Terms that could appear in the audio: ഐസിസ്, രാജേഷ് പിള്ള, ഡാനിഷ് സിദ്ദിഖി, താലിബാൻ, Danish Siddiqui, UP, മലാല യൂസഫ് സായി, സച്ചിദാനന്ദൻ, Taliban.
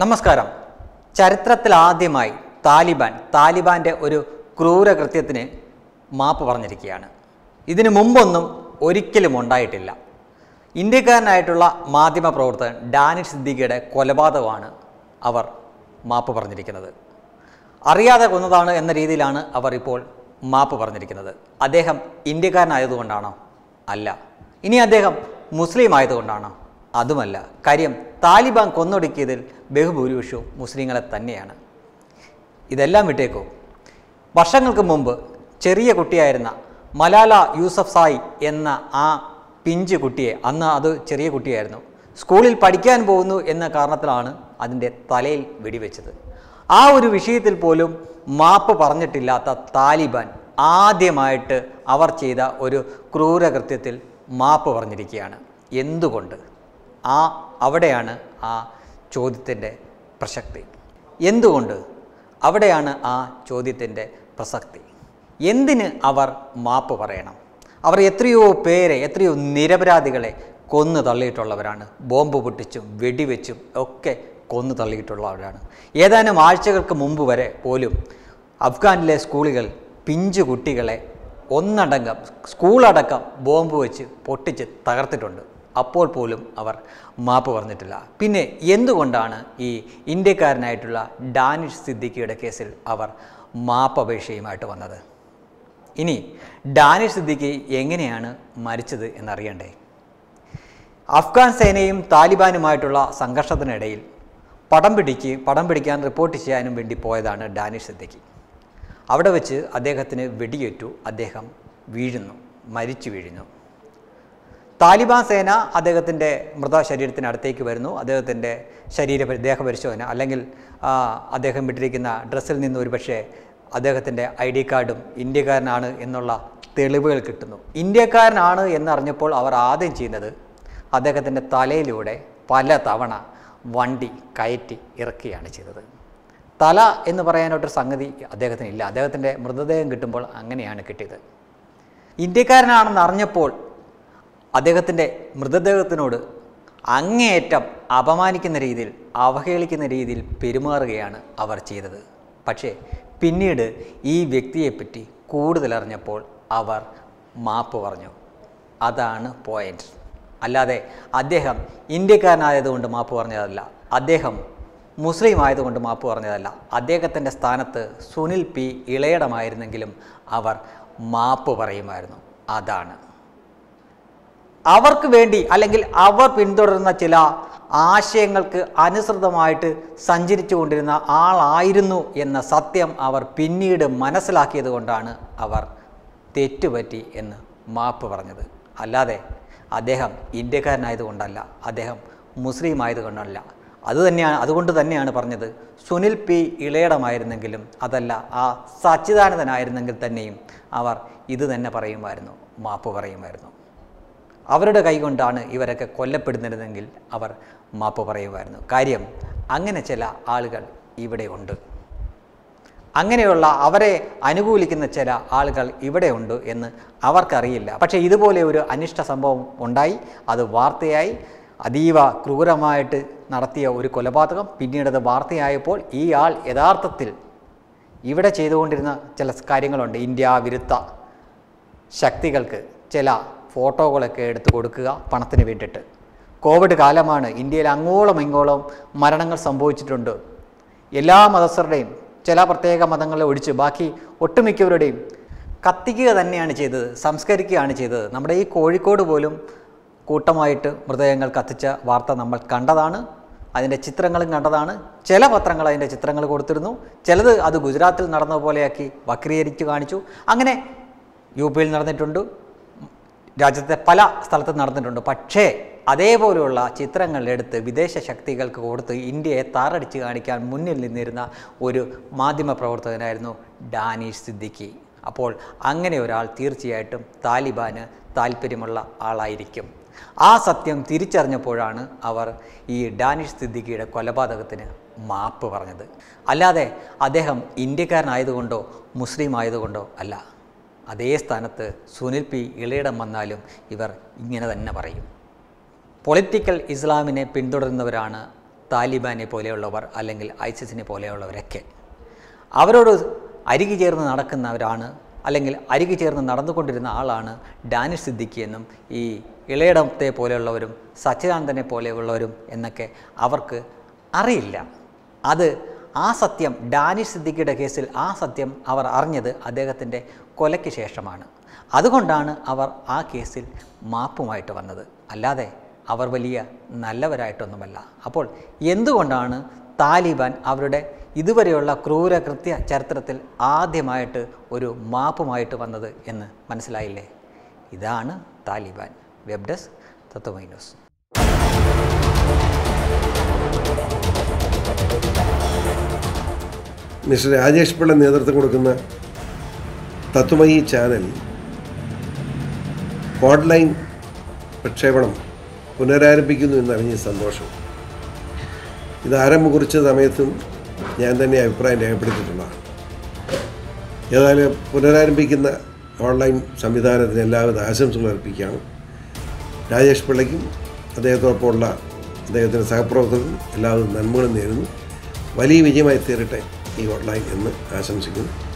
നമസ്കാരം. ചരിത്രത്തിൽ ആദ്യമായി താലിബാന്റെ ഒരു ക്രൂരകൃത്യത്തിന് മാപ്പ് പറഞ്ഞിരിക്കുകയാണ്. ഇതിനു മുമ്പൊന്നും ഒരിക്കലും ഉണ്ടായിട്ടില്ല. ഇന്ത്യക്കാരനായിട്ടുള്ള മാധ്യമ പ്രവർത്തകൻ ഡാനിഷ് സിദ്ദിഖിയുടെ കൊലപാതകമാണ് അവർ മാപ്പ് പറഞ്ഞിരിക്കുന്നത്. അറിയാതെ കൊന്നതാണ് എന്ന രീതിയിലാണ് അവർ ഇപ്പോൾ മാപ്പ് പറഞ്ഞിരിക്കുന്നത്. അദ്ദേഹം ഇന്ത്യക്കാരനായതുകൊണ്ടാണോ? അല്ല. ഇനി അദ്ദേഹം മുസ്ലിം ആയതുകൊണ്ടാണോ? അതുമല്ല. കാര്യം താലിബാൻ കൊന്നൊടുക്കിയതിൽ ബഹുഭൂരിപക്ഷവും മുസ്ലിങ്ങളെ തന്നെയാണ്. ഇതെല്ലാം വിട്ടേക്കോ. വർഷങ്ങൾക്ക് മുമ്പ് ചെറിയ കുട്ടിയായിരുന്ന മലാല യൂസഫ് സായി എന്ന ആ പിഞ്ച് കുട്ടിയെ, അന്ന് അത് ചെറിയ കുട്ടിയായിരുന്നു, സ്കൂളിൽ പഠിക്കാൻ പോകുന്നു എന്ന കാരണത്തിലാണ് അതിൻ്റെ തലയിൽ വെടിവെച്ചത്. ആ ഒരു വിഷയത്തിൽ പോലും മാപ്പ് പറഞ്ഞിട്ടില്ലാത്ത താലിബാൻ ആദ്യമായിട്ട് അവർ ചെയ്ത ഒരു ക്രൂരകൃത്യത്തിൽ മാപ്പ് പറഞ്ഞിരിക്കുകയാണ്. എന്തുകൊണ്ട്? അവിടെയാണ് ആ ചോദ്യത്തിൻ്റെ പ്രസക്തി. എന്തുകൊണ്ട്? അവിടെയാണ് ആ ചോദ്യത്തിൻ്റെ പ്രസക്തി. എന്തിന് അവർ മാപ്പ് പറയണം? അവർ എത്രയോ പേരെ, എത്രയോ നിരപരാധികളെ കൊന്നു തള്ളിയിട്ടുള്ളവരാണ്. ബോംബ് പൊട്ടിച്ചും വെടിവെച്ചും ഒക്കെ കൊന്നു തള്ളിയിട്ടുള്ളവരാണ്. ഏതാനും ആഴ്ചകൾക്ക് മുമ്പ് വരെ പോലും അഫ്ഗാനിലെ സ്കൂളുകൾ പിഞ്ചു കുട്ടികളെ ഒന്നടങ്കം, സ്കൂളടക്കം ബോംബ് വെച്ച് പൊട്ടിച്ച് തകർത്തിട്ടുണ്ട്. അപ്പോൾ പോലും അവർ മാപ്പ് പറഞ്ഞിട്ടില്ല. പിന്നെ എന്തുകൊണ്ടാണ് ഈ ഇന്ത്യക്കാരനായിട്ടുള്ള ഡാനിഷ് സിദ്ദിഖിയുടെ കേസിൽ അവർ മാപ്പപേക്ഷയുമായിട്ട് വന്നത്? ഇനി ഡാനിഷ് സിദ്ദിഖി എങ്ങനെയാണ് മരിച്ചത് എന്നറിയണ്ടേ? അഫ്ഗാൻ സേനയും താലിബാനുമായിട്ടുള്ള സംഘർഷത്തിനിടയിൽ പടം പിടിക്കാൻ റിപ്പോർട്ട് ചെയ്യാനും വേണ്ടി പോയതാണ് ഡാനിഷ് സിദ്ദിഖി. അവിടെ വെച്ച് അദ്ദേഹത്തിന് വെടിയേറ്റു. അദ്ദേഹം വീഴുന്നു, മരിച്ചു വീഴുന്നു. താലിബാൻ സേന അദ്ദേഹത്തിൻ്റെ മൃതശരീരത്തിന് അടുത്തേക്ക് വരുന്നു. അദ്ദേഹത്തിൻ്റെ ദേഹപരിശോധന, അല്ലെങ്കിൽ അദ്ദേഹം വിട്ടിരിക്കുന്ന ഡ്രസ്സിൽ നിന്ന് ഒരുപക്ഷെ അദ്ദേഹത്തിൻ്റെ ID കാർഡും ഇന്ത്യക്കാരനാണ് എന്നുള്ള തെളിവുകൾ കിട്ടുന്നു. ഇന്ത്യക്കാരനാണ് എന്നറിഞ്ഞപ്പോൾ അവർ ആദ്യം ചെയ്യുന്നത് അദ്ദേഹത്തിൻ്റെ തലയിലൂടെ പല തവണ വണ്ടി കയറ്റി ഇറക്കുകയാണ് ചെയ്തത്. തല എന്ന് പറയാനായിട്ടൊരു സംഗതി അദ്ദേഹത്തിനില്ല. അദ്ദേഹത്തിൻ്റെ മൃതദേഹം കിട്ടുമ്പോൾ അങ്ങനെയാണ് കിട്ടിയത്. ഇന്ത്യക്കാരനാണെന്ന് അറിഞ്ഞപ്പോൾ അദ്ദേഹത്തിൻ്റെ മൃതദേഹത്തിനോട് അങ്ങേയറ്റം അപമാനിക്കുന്ന രീതിയിൽ, അവഹേളിക്കുന്ന രീതിയിൽ പെരുമാറുകയാണ് അവർ ചെയ്തത്. പക്ഷേ പിന്നീട് ഈ വ്യക്തിയെപ്പറ്റി കൂടുതലറിഞ്ഞപ്പോൾ അവർ മാപ്പ് പറഞ്ഞു. അതാണ് പോയിൻ്റ്. അല്ലാതെ അദ്ദേഹം ഇന്ത്യക്കാരനായതുകൊണ്ട് മാപ്പ് പറഞ്ഞതല്ല, അദ്ദേഹം മുസ്ലിം ആയതുകൊണ്ട് മാപ്പ് പറഞ്ഞതല്ല. അദ്ദേഹത്തിൻ്റെ സ്ഥാനത്ത് സുനിൽ പി ഇളയടമായിരുന്നെങ്കിലും അവർ മാപ്പ് പറയുമായിരുന്നു. അതാണ് അവർക്ക് വേണ്ടി, അല്ലെങ്കിൽ അവർ പിന്തുടരുന്ന ചില ആശയങ്ങൾക്ക് അനുസൃതമായിട്ട് സഞ്ചരിച്ചു കൊണ്ടിരുന്ന ആളായിരുന്നു എന്ന സത്യം അവർ പിന്നീട് മനസ്സിലാക്കിയത് കൊണ്ടാണ് അവർ തെറ്റുപറ്റി എന്ന് മാപ്പ് പറഞ്ഞത്. അല്ലാതെ അദ്ദേഹം ഇന്ത്യക്കാരനായതുകൊണ്ടല്ല, അദ്ദേഹം മുസ്ലിം ആയതുകൊണ്ടല്ല. അതുകൊണ്ട് തന്നെയാണ് പറഞ്ഞത്, സുനിൽ പി ഇളയടമായിരുന്നെങ്കിലും, അതല്ല ആ സച്ചിദാനന്ദനായിരുന്നെങ്കിൽ തന്നെയും അവർ ഇത് തന്നെ പറയുമായിരുന്നു, മാപ്പ് പറയുമായിരുന്നു. അവരുടെ കൈകൊണ്ടാണ് ഇവരൊക്കെ കൊല്ലപ്പെടുന്നിരുന്നെങ്കിൽ അവർ മാപ്പ് പറയുമായിരുന്നു. കാര്യം അങ്ങനെ ചില ആളുകൾ ഇവിടെയുണ്ട്, അങ്ങനെയുള്ള അവരെ അനുകൂലിക്കുന്ന ചില ആളുകൾ ഇവിടെയുണ്ട് എന്ന് അവർക്കറിയില്ല. പക്ഷേ ഇതുപോലെ ഒരു അനിഷ്ട സംഭവം ഉണ്ടായി, അത് വാർത്തയായി. അതീവ ക്രൂരമായിട്ട് നടത്തിയ ഒരു കൊലപാതകം, പിന്നീടത് വാർത്തയായപ്പോൾ ഈ ആൾ യഥാർത്ഥത്തിൽ ഇവിടെ ചെയ്തുകൊണ്ടിരുന്ന ചില കാര്യങ്ങളുണ്ട്. ഇന്ത്യ വിരുദ്ധ ശക്തികൾക്ക് ചില ഫോട്ടോകളൊക്കെ എടുത്തു കൊടുക്കുക പണത്തിന് വേണ്ടിയിട്ട്. കോവിഡ് കാലമാണ്, ഇന്ത്യയിൽ അങ്ങോളം ഇങ്ങോളം മരണങ്ങൾ സംഭവിച്ചിട്ടുണ്ട്. എല്ലാ മതസ്ഥരുടെയും, ചില പ്രത്യേക മതങ്ങളെ ഒഴിച്ച് ബാക്കി ഒട്ടുമിക്കവരുടെയും കത്തിക്കുക തന്നെയാണ് ചെയ്തത്, സംസ്കരിക്കുകയാണ് ചെയ്തത്. നമ്മുടെ ഈ കോഴിക്കോട് പോലും കൂട്ടമായിട്ട് മൃതദേഹങ്ങൾ കത്തിച്ച വാർത്ത നമ്മൾ കണ്ടതാണ്, അതിൻ്റെ ചിത്രങ്ങളും കണ്ടതാണ്. ചില പത്രങ്ങൾ അതിൻ്റെ ചിത്രങ്ങൾ കൊടുത്തിരുന്നു, ചിലത് അത് ഗുജറാത്തിൽ നടന്ന പോലെയാക്കി വക്രീകരിച്ച് കാണിച്ചു. അങ്ങനെ UP യിൽ നടന്നിട്ടുണ്ട്, രാജ്യത്തെ പല സ്ഥലത്ത് നടന്നിട്ടുണ്ട്. പക്ഷേ അതേപോലെയുള്ള ചിത്രങ്ങളെടുത്ത് വിദേശ ശക്തികൾക്ക് കൊടുത്ത് ഇന്ത്യയെ താറടിച്ച് കാണിക്കാൻ മുന്നിൽ നിന്നിരുന്ന ഒരു മാധ്യമ പ്രവർത്തകനായിരുന്നു ഡാനിഷ് സിദ്ദിഖി. അപ്പോൾ അങ്ങനെ ഒരാൾ തീർച്ചയായിട്ടും താലിബാന് താല്പര്യമുള്ള ആളായിരിക്കും. ആ സത്യം തിരിച്ചറിഞ്ഞപ്പോഴാണ് അവർ ഈ ഡാനിഷ് സിദ്ദിഖിയുടെ കൊലപാതകത്തിന് മാപ്പ് പറഞ്ഞത്. അല്ലാതെ അദ്ദേഹം ഇന്ത്യക്കാരനായതുകൊണ്ടോ മുസ്ലിം ആയതുകൊണ്ടോ അല്ല. അതേ സ്ഥാനത്ത് സുനിൽ പി ഇളയിടം വന്നാലും ഇവർ ഇങ്ങനെ തന്നെ പറയും. പൊളിറ്റിക്കൽ ഇസ്ലാമിനെ പിന്തുടരുന്നവരാണ് താലിബാനെ പോലെയുള്ളവർ അല്ലെങ്കിൽ ഐസിസിനെ പോലെയുള്ളവരൊക്കെ അവരോട് അരികി ചേർന്ന് നടക്കുന്നവരാണ് അല്ലെങ്കിൽ അരികി ചേർന്ന് നടന്നുകൊണ്ടിരുന്ന ആളാണ് ഡാനിഷ് സിദ്ദിഖി എന്നും ഈ ഇളയടത്തെ പോലെയുള്ളവരും സച്ചിദാനന്ദനെ പോലെയുള്ളവരും എന്നൊക്കെ അവർക്ക് അറിയില്ല. അത് ആ സത്യം ഡാനിഷ് സിദ്ദിഖിയുടെ കേസിൽ ആ സത്യം അവർ അറിഞ്ഞത് അദ്ദേഹത്തിൻ്റെ കൊലയ്ക്ക് ശേഷമാണ്. അതുകൊണ്ടാണ് അവർ ആ കേസിൽ മാപ്പുമായിട്ട് വന്നത്, അല്ലാതെ അവർ വലിയ നല്ലവരായിട്ടൊന്നുമല്ല. അപ്പോൾ എന്തുകൊണ്ടാണ് താലിബാൻ അവരുടെ ഇതുവരെയുള്ള ക്രൂരകൃത്യ ചരിത്രത്തിൽ ആദ്യമായിട്ട് ഒരു മാപ്പുമായിട്ട് വന്നത് എന്ന് മനസ്സിലായില്ലേ? ഇതാണ് താലിബാൻ. വെബ് ഡെസ്ക് തത്വമൈ ന്യൂസ്. മിസ്റ്റർ രാജേഷ് പിള്ള നേതൃത്വം കൊടുക്കുന്ന തത്വമയി ചാനൽ ഹോട്ട്ലൈൻ പ്രക്ഷേപണം പുനരാരംഭിക്കുന്നു എന്നറിഞ്ഞ സന്തോഷം. ഇത് ആരംഭം കുറിച്ച സമയത്തും ഞാൻ തന്നെ അഭിപ്രായം രേഖപ്പെടുത്തിയിട്ടുള്ളതാണ്. ഏതായാലും പുനരാരംഭിക്കുന്ന ഓൺലൈൻ സംവിധാനത്തിന് എല്ലാവിധ ആശംസകൾ അർപ്പിക്കുകയാണ്. രാജേഷ് പിള്ളയ്ക്കും അദ്ദേഹത്തോടൊപ്പമുള്ള അദ്ദേഹത്തിൻ്റെ സഹപ്രവർത്തകർക്കും എല്ലാവിധ നന്മകളും നേരുന്നു. വലിയ വിജയമായി തീരട്ടെ ഈ ഓൺലൈൻ എന്ന് ആശംസിക്കുന്നു.